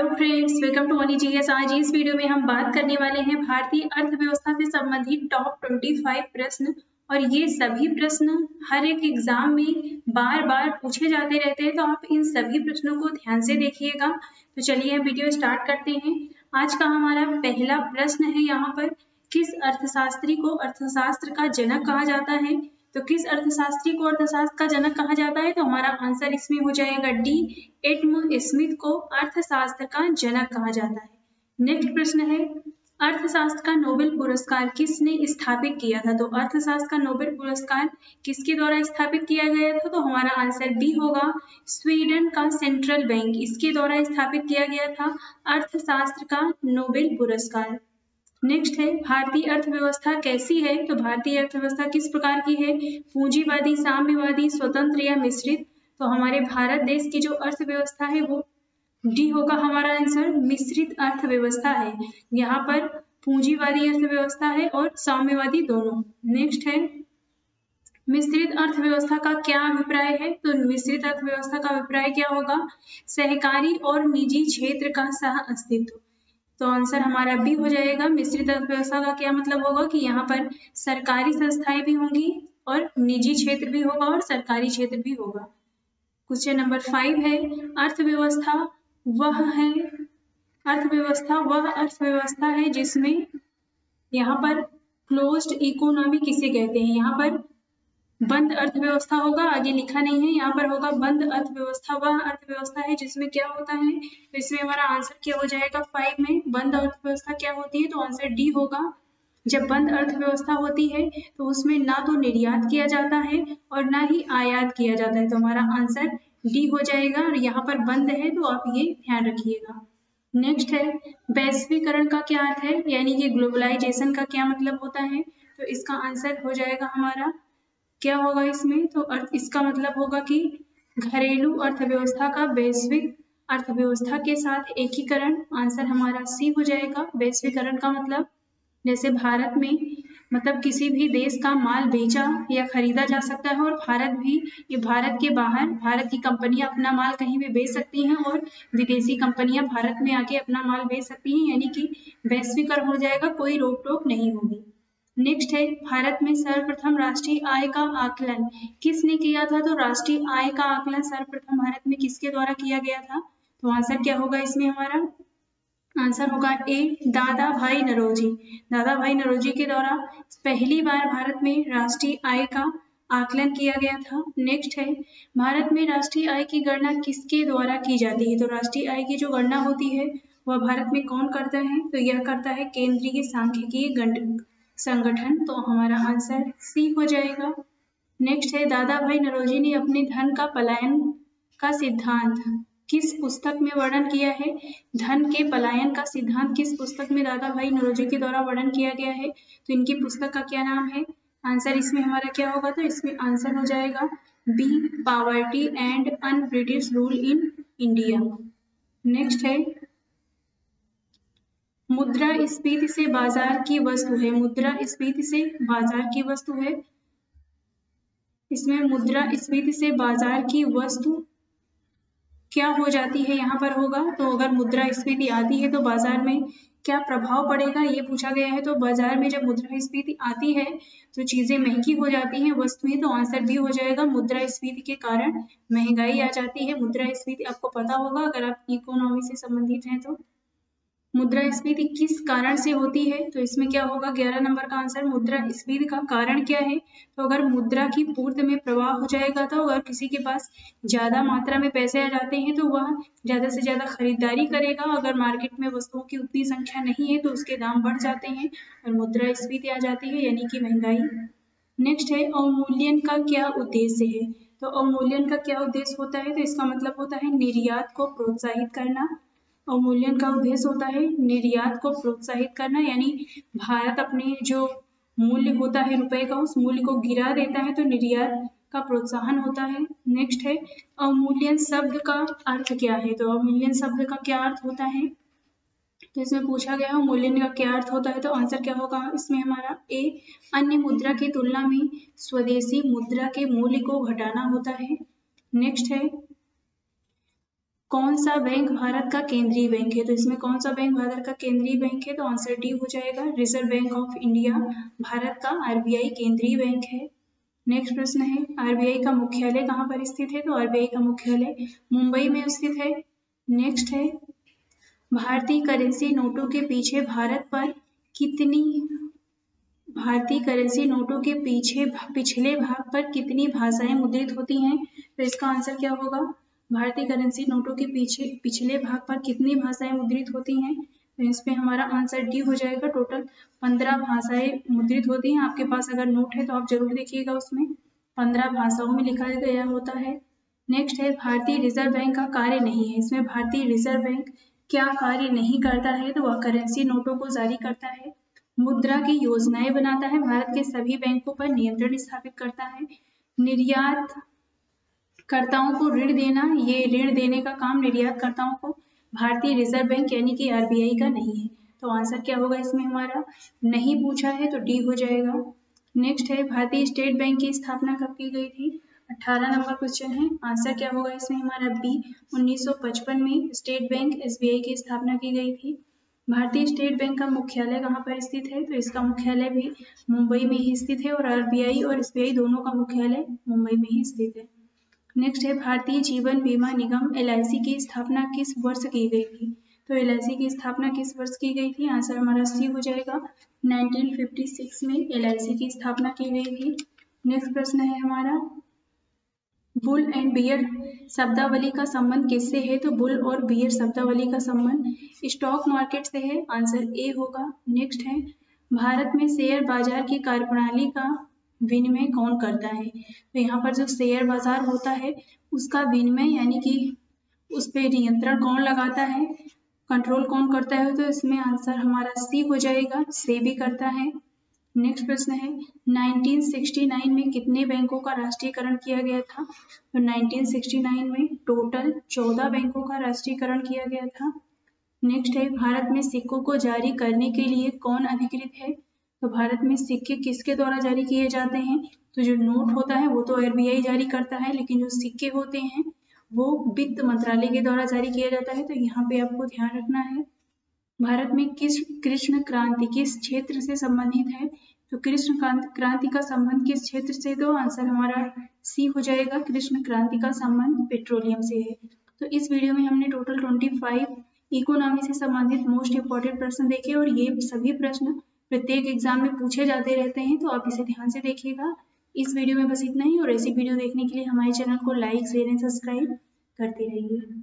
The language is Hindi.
Hello friends, welcome to only GS. आज इस वीडियो में हम बात करने वाले हैं भारतीय अर्थव्यवस्था से संबंधित टॉप 25 प्रश्न। और ये सभी प्रश्न हर एक एग्जाम में बार बार पूछे जाते रहते हैं, तो आप इन सभी प्रश्नों को ध्यान से देखिएगा। तो चलिए वीडियो स्टार्ट करते हैं। आज का हमारा पहला प्रश्न है यहाँ पर, किस अर्थशास्त्री को अर्थशास्त्र का जनक कहा जाता है? तो किस अर्थशास्त्री को अर्थशास्त्र का जनक कहा जाता है? तो हमारा आंसर इसमें हो जाएगा डी, एडम स्मिथ को अर्थशास्त्र का जनक कहा जाता है। नेक्स्ट प्रश्न है, अर्थशास्त्र का नोबेल पुरस्कार किसने स्थापित किया था? तो अर्थशास्त्र का नोबेल पुरस्कार किसके द्वारा स्थापित किया गया था? तो हमारा आंसर बी होगा, स्वीडन का सेंट्रल बैंक, इसके द्वारा स्थापित किया गया था अर्थशास्त्र का नोबेल पुरस्कार। नेक्स्ट है, भारतीय अर्थव्यवस्था कैसी है? तो भारतीय अर्थव्यवस्था किस प्रकार की है? पूंजीवादी, साम्यवादी, स्वतंत्र या मिश्रित? तो हमारे भारत देश की जो अर्थव्यवस्था है वो डी होगा हमारा आंसर, मिश्रित अर्थव्यवस्था है। यहाँ पर पूंजीवादी अर्थव्यवस्था है और साम्यवादी दोनों। नेक्स्ट है, मिश्रित अर्थव्यवस्था का क्या अभिप्राय है? तो मिश्रित अर्थव्यवस्था का अभिप्राय क्या होगा? सहकारी और निजी क्षेत्र का सह अस्तित्व। तो आंसर हमारा बी हो जाएगा। मिश्रित अर्थव्यवस्था का क्या मतलब होगा? कि यहाँ पर सरकारी संस्थाएं भी होंगी और निजी क्षेत्र भी होगा और सरकारी क्षेत्र भी होगा। क्वेश्चन नंबर 5 है, अर्थव्यवस्था वह अर्थव्यवस्था है जिसमें यहाँ पर क्लोज्ड इकोनॉमी किसे कहते हैं? यहाँ पर बंद अर्थव्यवस्था होगा, आगे लिखा नहीं है, यहाँ पर होगा बंद अर्थव्यवस्था वह अर्थव्यवस्था है जिसमें क्या होता है? तो इसमें हमारा आंसर क्या हो जाएगा? 5 में बंद अर्थव्यवस्था क्या होती है? तो आंसर डी होगा। जब बंद अर्थव्यवस्था होती है तो उसमें ना तो निर्यात किया जाता है और ना ही आयात किया जाता है। तो हमारा आंसर डी हो जाएगा, और यहाँ पर बंद है तो आप ये ध्यान रखिएगा। नेक्स्ट है, वैश्वीकरण का क्या अर्थ है? यानी कि ग्लोबलाइजेशन का क्या मतलब होता है? तो इसका आंसर हो जाएगा हमारा, क्या होगा इसमें? तो इसका मतलब होगा कि घरेलू अर्थव्यवस्था का वैश्विक अर्थव्यवस्था के साथ एकीकरण। आंसर हमारा सी हो जाएगा। वैश्वीकरण का मतलब जैसे भारत में मतलब किसी भी देश का माल बेचा या खरीदा जा सकता है, और भारत भी, ये भारत के बाहर भारत की कंपनियां अपना माल कहीं भी बेच सकती हैं और विदेशी कंपनियां भारत में आके अपना माल बेच सकती हैं, यानी कि वैश्वीकरण हो जाएगा, कोई रोक टोक नहीं होगी। नेक्स्ट है, भारत में सर्वप्रथम राष्ट्रीय आय का आकलन किसने किया था? तो राष्ट्रीय आय का आकलन सर्वप्रथम भारत में किसके द्वारा किया गया था? तो आंसर क्या होगा इसमें? हमारा आंसर होगा ए, दादाभाई नौरोजी। दादाभाई नौरोजी के द्वारा पहली बार भारत में राष्ट्रीय आय का आकलन किया गया था। नेक्स्ट है, भारत में राष्ट्रीय आय की गणना किसके द्वारा की जाती है? तो राष्ट्रीय आय की जो गणना होती है वह भारत में कौन करता है? तो यह करता है केंद्रीय सांख्यिकीय संगठन। तो हमारा आंसर सी हो जाएगा। नेक्स्ट है, दादाभाई नौरोजी ने अपने धन का पलायन का सिद्धांत किस पुस्तक में वर्णन किया है? धन के पलायन का सिद्धांत किस पुस्तक में दादाभाई नौरोजी के द्वारा वर्णन किया गया है? तो इनकी पुस्तक का क्या नाम है? आंसर इसमें हमारा क्या होगा? तो इसमें आंसर हो जाएगा B, poverty and unbritish rule in India. Next है, मुद्रास्फीति से बाजार की वस्तु है। मुद्रास्फीति से बाजार की वस्तु है, इसमें मुद्रास्फीति से बाजार की वस्तु क्या हो जाती है? यहाँ पर होगा, तो अगर मुद्रास्फीति आती है तो बाजार में क्या प्रभाव पड़ेगा, ये पूछा गया है। तो बाजार में जब मुद्रास्फीति आती है तो चीजें महंगी हो जाती हैं, वस्तुएं। तो आंसर भी हो जाएगा, मुद्रास्फीति के कारण महंगाई आ जाती है। मुद्रास्फीति आपको पता होगा अगर आप इकोनॉमी से संबंधित हैं तो। मुद्रास्फीति किस कारण से होती है? तो इसमें क्या होगा? 11 नंबर का आंसर, मुद्रास्फीति का कारण क्या है? तो अगर मुद्रा की पूर्ति में प्रवाह हो जाएगा, तो अगर किसी के पास ज्यादा मात्रा में पैसे आ जाते हैं तो वह ज्यादा से ज्यादा खरीदारी करेगा। अगर मार्केट में वस्तुओं की उतनी संख्या नहीं है तो उसके दाम बढ़ जाते हैं और मुद्रास्फीति आ जाती है, यानी कि महंगाई। नेक्स्ट है, अवमूल्यन का क्या उद्देश्य है? तो अवमूल्यन का क्या उद्देश्य होता है? तो इसका मतलब होता है निर्यात को प्रोत्साहित करना। अवमूल्यन का उद्देश्य होता है निर्यात को प्रोत्साहित करना, यानी भारत अपने जो मूल्य होता है रुपए का, उस मूल्य को गिरा देता है, तो निर्यात का प्रोत्साहन होता है। नेक्स्ट है, अवमूल्यन शब्द का अर्थ क्या है? तो अवमूल्यन शब्द का क्या अर्थ होता है? तो इसमें पूछा गया है अवमूल्यन का क्या अर्थ होता है। तो आंसर क्या होगा इसमें हमारा? ए, अन्य मुद्रा की तुलना में स्वदेशी मुद्रा के मूल्य को घटाना होता है। नेक्स्ट है, कौन सा बैंक भारत का केंद्रीय बैंक है, तो इसमें कौन सा बैंक भारत का केंद्रीय बैंक है, तो आंसर डी हो जाएगा reserve bank of India Bharat का आरबीआई केंद्रीय बैंक है। नेक्स्ट प्रश्न है आरबीआई का मुख्यालय कहां पर स्थित है, तो आरबीआई का मुख्यालय मुंबई में स्थित है। नेक्स्ट है भारतीय करेंसी नोटों के पीछे भारत पर कितनी भारतीय करेंसी नोटों के पीछे पिछले भाग पर कितनी भाषाएं मुद्रित होती हैं, तो इसका आंसर क्या होगा, भारतीय करेंसी नोटों के पीछे पिछले भाग पर कितनी भाषाएं मुद्रित होती हैं, तो इस पे हमारा आंसर डी हो जाएगा। टोटल 15 भाषाएं मुद्रित होती हैं। आपके पास अगर नोट है तो आप जरूर देखिएगा, उसमें 15 भाषाओं में लिखा गया होता है। नेक्स्ट है भारतीय रिजर्व बैंक का कार्य नहीं है, इसमें भारतीय रिजर्व बैंक क्या कार्य नहीं करता है, तो वह करेंसी नोटों को जारी करता है, मुद्रा की योजनाएं बनाता है, भारत के सभी बैंकों पर नियंत्रण स्थापित करता है, निर्यात कर्ताओं को ऋण देना, ये ऋण देने का काम निर्यातकर्ताओं को भारतीय रिजर्व बैंक यानी कि आरबीआई का नहीं है, तो आंसर क्या होगा इसमें हमारा, नहीं पूछा है तो डी हो जाएगा। नेक्स्ट है भारतीय स्टेट बैंक की स्थापना कब की गई थी, 18 नंबर क्वेश्चन है, आंसर क्या होगा इसमें हमारा बी, 1955 में स्टेट बैंक एसबीआई की स्थापना की गई थी। भारतीय स्टेट बैंक का मुख्यालय कहाँ पर स्थित है, तो इसका मुख्यालय भी मुंबई में ही स्थित है, और आरबीआई और एसबीआई दोनों का मुख्यालय मुंबई में ही स्थित है। नेक्स्ट है भारतीय जीवन बीमा निगम LIC की स्थापना किस वर्ष की गई थी, तो LIC की स्थापना किस वर्ष की गई थी, आंसर हमारा सी हो जाएगा, 1956 में LIC की स्थापना की गई थी। नेक्स्ट प्रश्न है हमारा बुल एंड बियर शब्दावली का संबंध किससे है, तो बुल और बियर शब्दावली का संबंध स्टॉक मार्केट से है, आंसर ए होगा। नेक्स्ट है भारत में शेयर बाजार की कार्यप्रणाली का विनिमय कौन करता है, तो यहाँ पर जो शेयर बाजार होता है उसका विनिमय यानी कि उस पर नियंत्रण कौन लगाता है, कंट्रोल कौन करता है, तो इसमें आंसर हमारा सी हो जाएगा, सेबी करता है। नेक्स्ट प्रश्न है 1969 में कितने बैंकों का राष्ट्रीयकरण किया गया था, तो 1969 में टोटल 14 बैंकों का राष्ट्रीयकरण किया गया था। नेक्स्ट है भारत में सिक्कों को जारी करने के लिए कौन अधिकृत है, तो भारत में सिक्के किसके द्वारा जारी किए जाते हैं, तो जो नोट होता है वो तो आरबीआई जारी करता है, लेकिन जो सिक्के होते हैं वो वित्त मंत्रालय के द्वारा जारी किया जाता है, तो यहाँ पे आपको ध्यान रखना है। भारत में किस कृष्ण क्रांति किस क्षेत्र से संबंधित है, तो कृष्ण क्रांति का संबंध किस क्षेत्र से, तो आंसर हमारा सी हो जाएगा, कृष्ण क्रांति का संबंध पेट्रोलियम से है। तो इस वीडियो में हमने टोटल 25 इकोनॉमी से संबंधित मोस्ट इंपॉर्टेंट प्रश्न देखे, और ये सभी प्रश्न प्रत्येक एग्जाम में पूछे जाते रहते हैं, तो आप इसे ध्यान से देखिएगा। इस वीडियो में बस इतना ही, और ऐसी वीडियो देखने के लिए हमारे चैनल को लाइक शेयर एंड सब्सक्राइब करते रहिए।